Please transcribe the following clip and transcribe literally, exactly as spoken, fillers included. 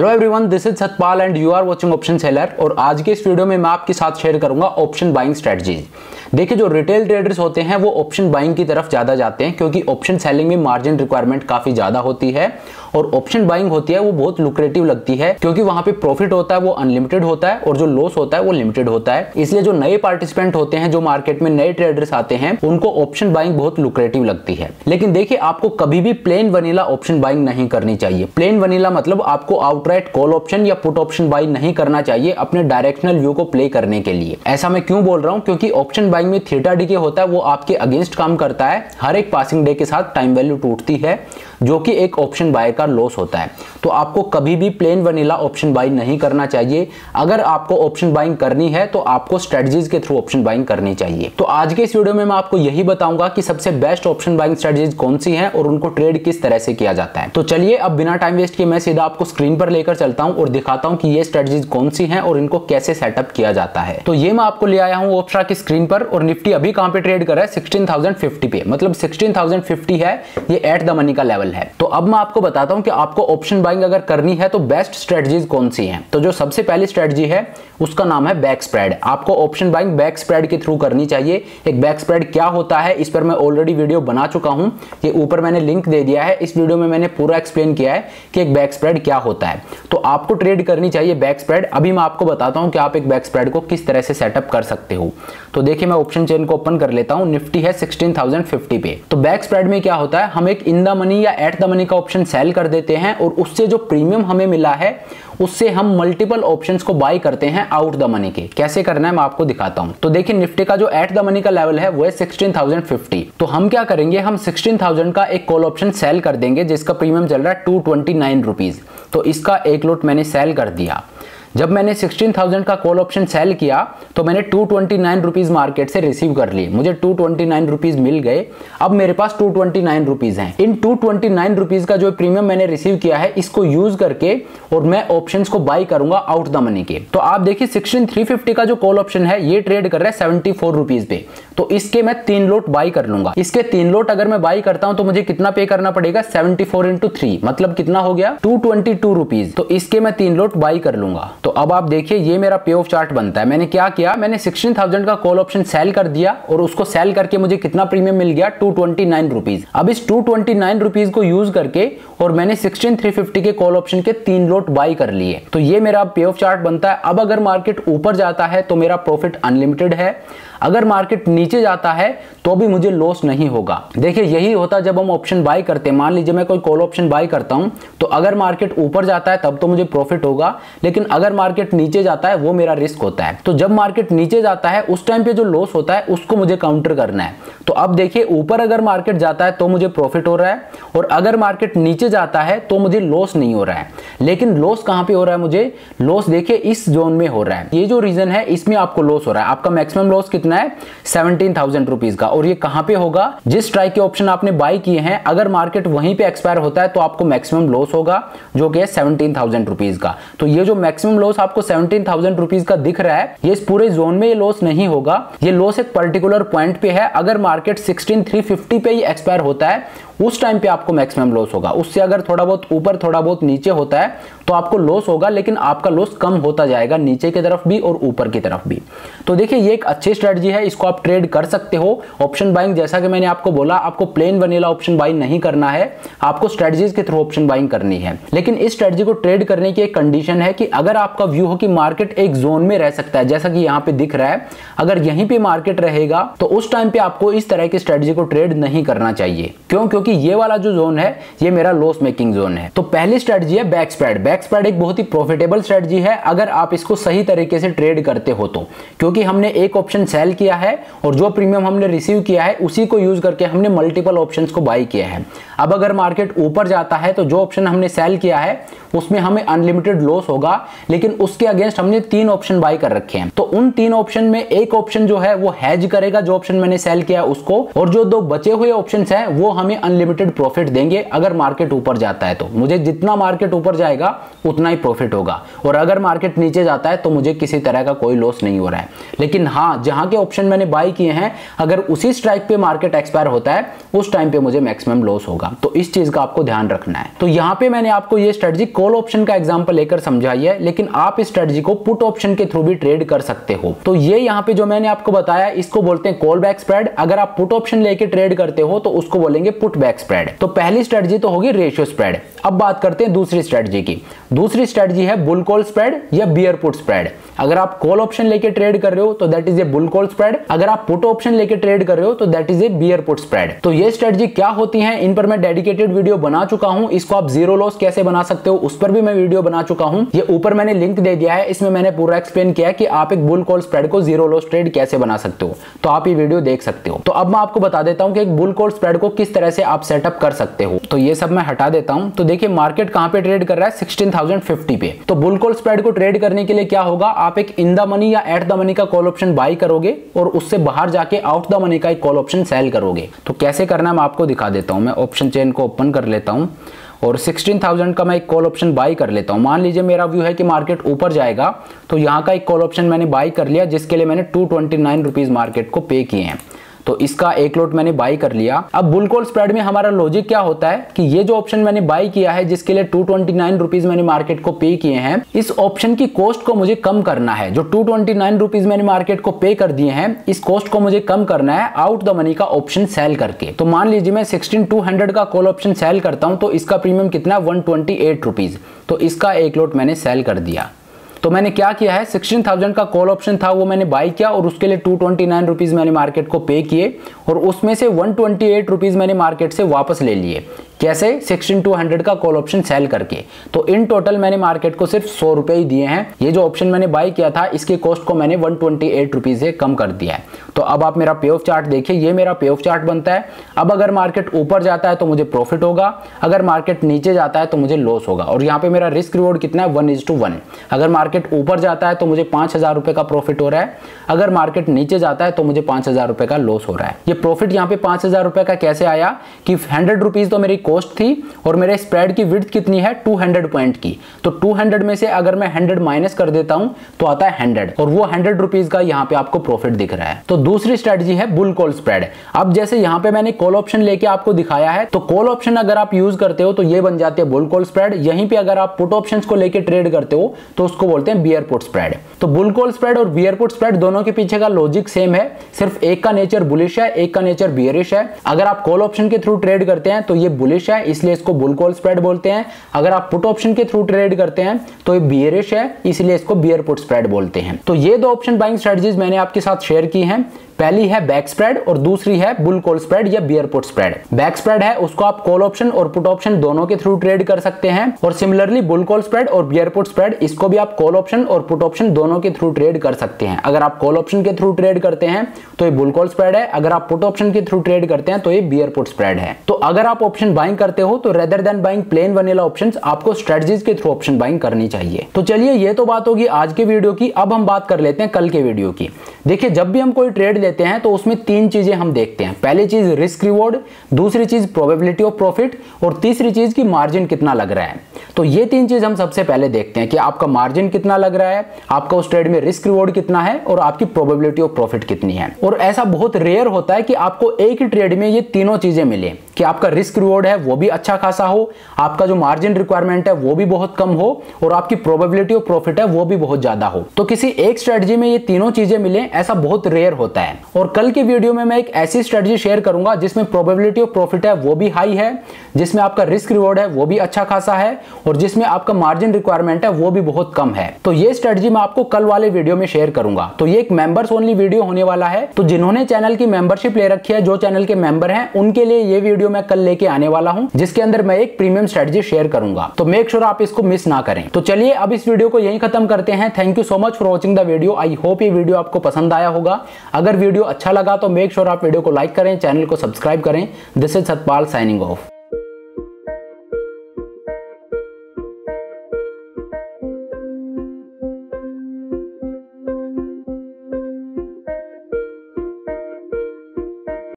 Hello everyone, this is Satpal and you are watching option seller. और आज के इस वीडियो में मैं आपके साथ शेयर करूंगा ऑप्शन बाइंग स्ट्रेटजीज। देखिए, जो रिटेल ट्रेडर्स होते हैं वो ऑप्शन बाइंग की तरफ ज़्यादा जाते हैं क्योंकि ऑप्शन सेलिंग में मार्जिन रिक्वायरमेंट काफ़ी ज़्यादा होती है और ऑप्शन बाइंग होती है वो बहुत लुक्रेटिव लगती है क्योंकि वहाँ पे प्रॉफिट होता है वो अनलिमिटेड होता है और जो लॉस होता है वो लिमिटेड होता है। इसलिए जो नए पार्टिसिपेंट होते हैं, जो मार्केट में नए ट्रेडर्स आते हैं, उनको ऑप्शन बाइंग बहुत लुक्रेटिव लगती है। लेकिन देखिए, आपको कभी भी प्लेन वनीला ऑप्शन बाइंग नहीं करनी चाहिए। प्लेन वनीला मतलब आपको आउटराइट कॉल ऑप्शन या पुट ऑप्शन बाइंग नहीं करना चाहिए अपने डायरेक्शनल व्यू को प्ले करने के लिए। ऐसा मैं क्यों बोल रहा हूँ, क्योंकि ऑप्शन बाइंग में थीटा डीके होता है वो आपके अगेंस्ट काम करता है। हर एक पासिंग डे के साथ टाइम वैल्यू टूटती है जो कि एक ऑप्शन बाय का लॉस होता है। तो आपको कभी भी प्लेन वनीला ऑप्शन बाइंग नहीं करना चाहिए। अगर आपको ऑप्शन बाइंग करनी है तो आपको स्ट्रेटजीज के थ्रू ऑप्शन बाइंग करनी चाहिए। तो आज के इस वीडियो में मैं आपको यही बताऊंगा कि सबसे बेस्ट ऑप्शन बाइंग स्ट्रेटजीज कौन सी हैं और उनको ट्रेड किस तरह से किया जाता है। तो चलिए, अब बिना टाइम वेस्ट किए मैं सीधा आपको स्क्रीन पर लेकर चलता हूं और दिखाता हूं कि ये स्ट्रेटजीज कौन सी हैं और इनको कैसे सेटअप किया जाता है। तो ये मैं आपको ले आया हूं ओप्ट्रा की स्क्रीन पर और निफ्टी अभी कहां पे ट्रेड कर रहा है, सोलह हज़ार पचास पे, मतलब सोलह हज़ार पचास है, ये एट द मनी का लेवल है। तो अब मैं आपको बताता हूं कि आपको ऑप्शन बाइंग अगर करनी है तो बेस्ट स्ट्रेटजीज कौन सी हैं। तो जो सबसे पहली स्ट्रेटजी है उसका नाम है बैक स्प्रेड। आपको ऑप्शन बाइंग बैक स्प्रेड के थ्रू करनी चाहिए। एक बैक स्प्रेड क्या होता है इस पर मैं ऑलरेडी वीडियो बना चुका हूं, ये ऊपर मैंने लिंक दे दिया है। इस वीडियो में मैंने पूरा एक्सप्लेन किया है कि एक बैक स्प्रेड क्या होता है। तो आपको ट्रेड करनी चाहिए बैक स्प्रेड। अभी मैं आपको बताता हूं कि आप एक बैक स्प्रेड को किस तरह से सेटअप कर सकते हो। तो देखिए, मैं ऑप्शन चेन को ओपन कर लेता हूं। निफ्टी है सोलह हज़ार पचास पे। तो बैक स्प्रेड में क्या होता है, हम एक इन द मनी या एट द मनी का ऑप्शन सेल कर देते हैं और उससे जो प्रीमियम हमें मिला है उससे हम मल्टीपल ऑप्शंस को बाय करते हैं आउट द मनी के। कैसे करना है मैं आपको दिखाता हूं। तो देखिए, निफ्टी का जो एट द मनी का लेवल है वो है सोलह हज़ार पचास। तो हम क्या करेंगे, हम सोलह हज़ार का एक कॉल ऑप्शन सेल कर देंगे जिसका प्रीमियम चल रहा है टू ट्वेंटी नाइन रुपीज। तो इसका एक लोट मैंने सेल कर दिया। जब मैंने सोलह हज़ार का कॉल ऑप्शन सेल किया तो मैंने two twenty nine rupees market से रिसीव कर लिए। मुझे टू ट्वेंटी नाइन रुपीज मिल गए। अब मेरे पास टू ट्वेंटी नाइन रुपीज हैं। इन टू ट्वेंटी नाइन रुपीज का जो प्रीमियम मैंने रिसीव किया है इसको यूज करके और मैं ऑप्शंस को बाय करूंगा आउट द मनी के। तो आप देखिए, सोलह हज़ार तीन सौ पचास का जो कॉल ऑप्शन है ये ट्रेड कर रहा है सेवेंटी फोर रुपीज पे। तो इसके मैं तीन लोट बाय कर लूंगा। इसके तीन लोट अगर मैं बाय करता हूं तो मुझे कितना पे करना पड़ेगा, सेवेंटी फोर इंटू थ्री मतलब कितना हो गया, टू ट्वेंटी टू रुपीज। तो इसके मैं तीन लोट बाय कर लूंगा। तो अब आप देखिए, ये मेरा पे ऑफ चार्ट बनता है। मैंने क्या किया, मैंने सोलह हज़ार का कॉल ऑप्शन सेल कर दिया और उसको सेल करके मुझे कितना प्रीमियम मिल गया, टू ट्वेंटी नाइन रुपीज। अब इस टू ट्वेंटी नाइन रुपीज को यूज करके और मैंने सोलह हज़ार तीन सौ पचास के कॉल ऑप्शन के तीन लोट बाई कर लिए। तो ये मेरा पे ऑफ चार्ट बनता है। अब अगर मार्केट ऊपर जाता है तो मेरा प्रॉफिट अनलिमिटेड है। अगर मार्केट नीचे जाता है तो भी मुझे लॉस नहीं होगा। देखिए, यही होता है जब हम ऑप्शन बाय करते हैं। मान लीजिए मैं कोई कॉल ऑप्शन बाय करता हूं तो अगर मार्केट ऊपर जाता है तब तो मुझे प्रॉफिट होगा, लेकिन अगर मार्केट नीचे जाता है वो मेरा रिस्क होता है। तो जब मार्केट नीचे जाता है उस टाइम पे जो लॉस होता है उसको मुझे काउंटर करना है। तो अब देखिए, ऊपर अगर मार्केट जाता है तो मुझे प्रॉफिट हो रहा है और अगर मार्केट नीचे जाता है तो मुझे लॉस नहीं हो रहा है। लेकिन लॉस कहाँ पे हो रहा है, मुझे लॉस देखिए इस जोन में हो रहा है। ये जो रीजन है इसमें आपको लॉस हो रहा है। आपका मैक्सिमम लॉस कितना है, सेवनटीन थाउजेंड रुपीज का। और ये कहाँ पे होगा, जिस स्ट्राइक के ऑप्शन आपने बाय किए हैं अगर मार्केट वहीं पे एक्सपायर होता है तो आपको मैक्सिमम लॉस होगा जो कि है सेवनटीन थाउजेंड रुपीज का। तो ये जो मैक्सिमम लॉस आपको सेवनटीन थाउजेंड रुपीज का दिख रहा है ये इस पूरे जोन में ये लॉस नहीं होगा। ये लॉस एक पर्टिकुलर पॉइंट पे है। अगर मार्केट सिक्सटीन थ्री फिफ्टी पे ही एक्सपायर होता है उस टाइम पे आपको मैक्सिमम लॉस होगा। उससे अगर थोड़ा बहुत ऊपर थोड़ा बहुत नीचे होता है तो आपको लॉस होगा, लेकिन आपका लॉस कम होता जाएगा नीचे की तरफ भी और ऊपर की तरफ भी। तो देखिए, ये एक अच्छी स्ट्रेटजी है, इसको आप ट्रेड कर सकते हो। ऑप्शन बाइंग जैसा कि मैंने आपको बोला, आपको प्लेन वनीला ऑप्शन बाइंग नहीं करना है, आपको स्ट्रेटजीज के थ्रू ऑप्शन बाइंग करनी है। लेकिन इस स्ट्रेटजी को ट्रेड करने की एक कंडीशन है कि अगर आपका व्यू हो कि मार्केट एक जोन में रह सकता है, जैसा कि यहाँ पे दिख रहा है, अगर यहीं पर मार्केट रहेगा तो उस टाइम पर आपको इस तरह की स्ट्रेटजी को ट्रेड नहीं करना चाहिए। क्यों, क्योंकि ये वाला जो जोन है ये मेरा लॉस मेकिंग जोन है। तो पहली स्ट्रेटजी है बैक स्प्रेड। बैक स्प्रेड एक बहुत ही प्रॉफिटेबल स्ट्रेटजी है अगर आप इसको सही तरीके से ट्रेड करते हो तो, क्योंकि हमने एक ऑप्शन सेल किया है और जो प्रीमियम हमने रिसीव किया है उसी को यूज करके हमने मल्टीपल ऑप्शंस को बाय किया है। अब अगर मार्केट ऊपर जाता है तो जो ऑप्शन हमने सेल किया है उसमें हमें अनलिमिटेड लॉस होगा, लेकिन उसके अगेंस्ट हमने तीन ऑप्शन बाय कर रखे हैं। तो उन तीन ऑप्शन में एक ऑप्शन जो है वो हैज करेगा जो ऑप्शन मैंने सेल किया उसको, और जो दो बचे हुए ऑप्शंस हैं वो हमें अनलिमिटेड प्रॉफिट देंगे। अगर मार्केट ऊपर जाता है तो मुझे जितना मार्केट ऊपर जाएगा उतना ही प्रॉफिट होगा, और अगर मार्केट नीचे जाता है तो मुझे किसी तरह का कोई लॉस नहीं हो रहा है। लेकिन हाँ, जहां के ऑप्शन मैंने बाय किए हैं अगर उसी स्ट्राइक पे मार्केट एक्सपायर होता है उस टाइम पे मुझे मैक्सिमम लॉस होगा। तो इस चीज का आपको ध्यान रखना है। तो यहाँ पे मैंने आपको ये स्ट्रेटजी कॉल ऑप्शन का एग्जाम्पल लेकर समझाइए, लेकिन आप इस स्ट्रेटजी को पुट ऑप्शन के थ्रू भी ट्रेड कर सकते हो। तो ये यहाँ पे जो मैंने आपको बताया इसको बोलते हैं कॉल बैक स्प्रेड। अगर आप पुट ऑप्शन लेके ट्रेड करते हो तो उसको बोलेंगे पुट बैक स्प्रेड। तो पहली स्ट्रेटजी तो होगी रेशियो स्प्रेड। अब बात करते हैं दूसरी स्ट्रेटजी की। दूसरी स्ट्रेटजी है बुल कॉल स्प्रेड या बियर पुट स्प्रेड। अगर आप कॉल ऑप्शन लेके ट्रेड कर रहे हो तो that is a bull call spread. अगर आप पुट ऑप्शन लेके ट्रेड कर रहे हो तो that is a bear put spread. तो ये स्ट्रेटजी क्या होती है, इन पर मैं डेडिकेटेड वीडियो बना चुका हूं। इसको आप जीरो लॉस कैसे बना सकते हो उस पर भी मैं वीडियो बना चुका हूं। ये ऊपर मैंने लिंक दे दिया है, इसमें मैंने पूरा एक्सप्लेन किया कि आप एक बुल कॉल स्प्रेड को जीरो लॉस ट्रेड कैसे बना सकते हो, तो आप ये वीडियो देख सकते हो। तो अब मैं आपको बता देता हूं कि एक बुल कॉल स्प्रेड को किस तरह से आप सेटअप कर सकते हो। तो ये सब मैं हटा देता हूं। तो देखिए मार्केट कहां पे ट्रेड कर रहा है, सोलह हज़ार पचास पे। तो बुल कॉल स्प्रेड को ट्रेड करने के लिए क्या होगा, आप एक इन द मनी या एट द मनी का कॉल ऑप्शन बाय करोगे और उससे बाहर जाके आउट द मनी का एक कॉल ऑप्शन सेल करोगे। तो कैसे करना है मैं आपको दिखा देता हूं। मैं ऑप्शन चेन को ओपन कर लेता हूं और सोलह हज़ार का मैं एक कॉल ऑप्शन बाय कर लेता हूं। मान लीजिए मेरा व्यू है कि मार्केट ऊपर जाएगा, तो यहाँ का एक कॉल ऑप्शन मैंने बाय कर लिया, जिसके लिए मैंने two twenty nine rupees market को पे किए हैं। तो इसका एक लॉट मैंने बाई कर लिया। अब बुल कॉल स्प्रेड में हमारा लॉजिक क्या होता है कि ये जो ऑप्शन मैंने बाई किया है, जिसके लिए टू ट्वेंटी नाइन रुपीस मैंने मार्केट को पे किए हैं, इस ऑप्शन की कॉस्ट को मुझे कम करना है। जो टू ट्वेंटी नाइन रुपीस मैंने मार्केट को पे कर दिए हैं, इस कॉस्ट को मुझे कम करना है आउट द मनी का ऑप्शन सेल करके। तो मान लीजिए मैं सिक्सटीन टू हंड्रेड का कॉल ऑप्शन सेल करता हूँ, तो इसका प्रीमियम कितना है, वन ट्वेंटी एट रुपीज। तो इसका एक लॉट मैंने सेल कर दिया। तो मैंने क्या किया है, सोलह हज़ार का कॉल ऑप्शन था वो मैंने बाई किया और उसके लिए टू ट्वेंटी नाइन रुपीज़ मैंने मार्केट को पे किए और उसमें से वन ट्वेंटी एट रुपीज़ मैंने मार्केट से वापस ले लिए। कैसे, सोलह हज़ार का कॉल ऑप्शन सेल करके। तो इन टोटल मैंने मार्केट को सिर्फ सौ रुपये ही दिए हैं। ये जो ऑप्शन मैंने बाई किया था इसके कॉस्ट को मैंने वन ट्वेंटी एट रुपीज़ से कम कर दिया है। तो अब आप मेरा पे ऑफ चार्ट देखिए, ये मेरा पे ऑफ चार्ट बनता है। अब अगर मार्केट ऊपर जाता है तो मुझे प्रॉफिट होगा, अगर मार्केट नीचे जाता है तो मुझे लॉस होगा। और यहाँ पे मेरा रिस्क रिवॉर्ड कितना है, वन इज टू वन। अगर मार्केट ऊपर जाता है तो मुझे पाँच हज़ार रुपये का प्रॉफिट हो रहा है, अगर मार्केट नीचे जाता है तो मुझे पाँच हज़ार रुपये का लॉस हो रहा है। ये प्रॉफिट यहाँ पे पाँच हज़ार रुपये का कैसे आया कि हंड्रेड रुपीज़ तो मेरी कॉस्ट थी और मेरे स्प्रेड की विड्थ कितनी है, टू हंड्रेड पॉइंट की। तो टू हंड्रेड में से अगर मैं हंड्रेड माइनस कर देता हूँ तो आता है हंड्रेड और वो हंड्रेड रुपीज़ का यहाँ पे आपको प्रॉफिट दिख रहा है। तो दूसरी स्ट्रेटजी है बुल कॉल स्प्रेड। अब जैसे यहाँ पे मैंने कॉल ऑप्शन लेके आपको दिखाया है, तो कॉल ऑप्शन अगर आप यूज करते हो तो ये बन जाती है बुल कॉल स्प्रेड। यहीं पे अगर आप पुट ऑप्शंस को लेके ट्रेड करते हो तो उसको बोलते हैं बियर पुट स्प्रेड। तो बुल कॉल स्प्रेड और बियर पुट स्प्रेड दोनों के पीछे का लॉजिक सेम है, सिर्फ एक का नेचर बुलिश है, एक का नेचर बियरिश है। अगर आप कॉल ऑप्शन के थ्रू ट्रेड करते हैं तो ये बुलिश है, इसलिए इसको बुल कॉल स्प्रेड बोलते हैं। अगर आप पुट ऑप्शन के थ्रू ट्रेड करते हैं तो ये बियरिश है, इसलिए इसको बियर पुट स्प्रेड बोलते हैं। तो ये दो ऑप्शन बाइंग स्ट्रेटजीज मैंने आपके साथ शेयर की हैं। पहली है बैक स्प्रेड और दूसरी है बुल कॉल स्प्रेड या bear put spread. Back spread है उसको आप कॉल ऑप्शन और पुट ऑप्शन दोनों के थ्रू ट्रेड कर सकते हैं, और सिमिलरली बुल कॉल स्प्रेड और बियर पुट स्प्रेड इसको भी आप कॉल ऑप्शन और पुट ऑप्शन दोनों के थ्रू ट्रेड कर सकते हैं। अगर आप कॉल ऑप्शन के थ्रू ट्रेड करते हैं तो ये बुल कॉल स्प्रेड है, अगर आप पुट ऑप्शन के थ्रू ट्रेड करते हैं तो ये बियर पुट स्प्रेड है। तो अगर आप ऑप्शन बाइंग करते हो तो rather than buying plain vanilla option, आपको स्ट्रेटजीज के थ्रू ऑप्शन बाइंग करनी चाहिए। तो चलिए ये तो बात होगी आज के वीडियो की। अब हम बात कर लेते हैं कल के वीडियो की। देखिए जब भी हम कोई ट्रेड लेते हैं तो उसमें तीन चीजें हम देखते हैं। पहली चीज रिस्क रिवॉर्ड, दूसरी चीज प्रोबेबिलिटी ऑफ प्रॉफिट और तीसरी चीज की मार्जिन कितना लग रहा है। तो ये तीन चीज हम सबसे पहले देखते हैं कि आपका मार्जिन कितना लग रहा है, आपका उस ट्रेड में रिस्क रिवॉर्ड कितना है और आपकी प्रोबेबिलिटी ऑफ प्रॉफिट कितनी है। और ऐसा बहुत रेयर होता है कि आपको एक ही ट्रेड में ये तीनों चीजें मिले, कि आपका रिस्क रिवॉर्ड है वो भी अच्छा खासा हो, आपका जो मार्जिन रिक्वायरमेंट है वो भी बहुत कम हो और आपकी प्रोबेबिलिटी ऑफ प्रॉफिट है वो भी बहुत ज्यादा हो। तो किसी एक स्ट्रेटजी में ये तीनों चीजें मिले, ऐसा बहुत रेयर होता है। और कल के वीडियो में मैं एक ऐसी स्ट्रेटजी शेयर करूंगा जिसमें प्रोबेबिलिटी ऑफ प्रॉफिट है वो भी हाई है, जिसमें आपका रिस्क रिवॉर्ड है वो भी अच्छा खासा है और जिसमें आपका मार्जिन रिक्वायरमेंट है वो भी बहुत कम है। तो ये स्ट्रेटजी मैं आपको कल वाले वीडियो में शेयर करूंगा। तो ये एक मेंबर्स ओनली वीडियो होने वाला है। तो जिन्होंने चैनल की मेंबरशिप ले रखी है, जो चैनल के मेंबर हैं, उनके लिए ये वीडियो मैं कल लेके आने वाला हूं, जिसके अंदर मैं एक प्रीमियम स्ट्रेटजी शेयर करूंगा। तो मेक श्योर आप इसको मिस ना करें। तो चलिए अब इस वीडियो को यहीं खत्म करते हैं। Thank you so much for watching the video. I hope ये वीडियो आपको पसंद आया होगा। अगर वीडियो अच्छा लगा तो मेक श्योर आप वीडियो को लाइक करें, चैनल को सब्सक्राइब करें। This is Satpal signing of.